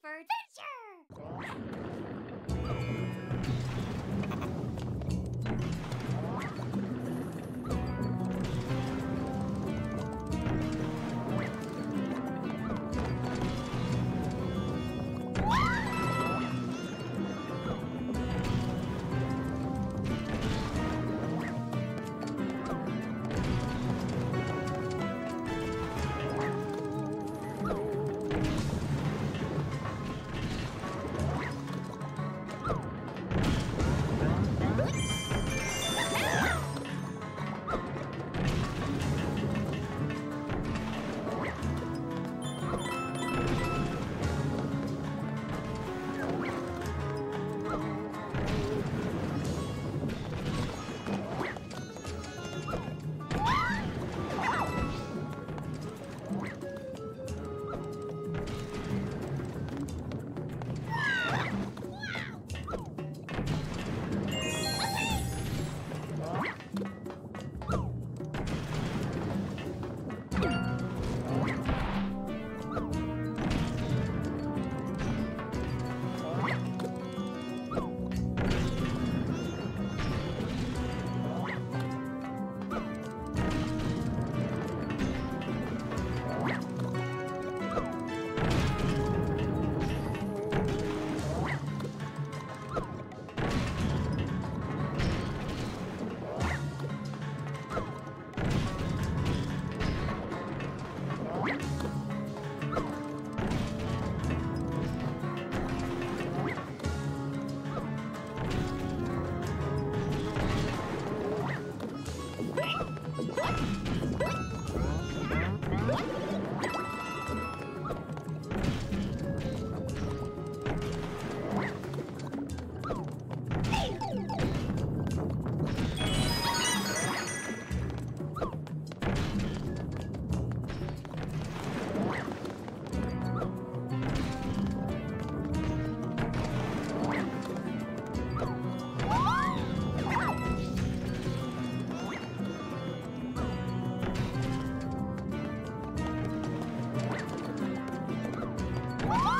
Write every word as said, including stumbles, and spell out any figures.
for what?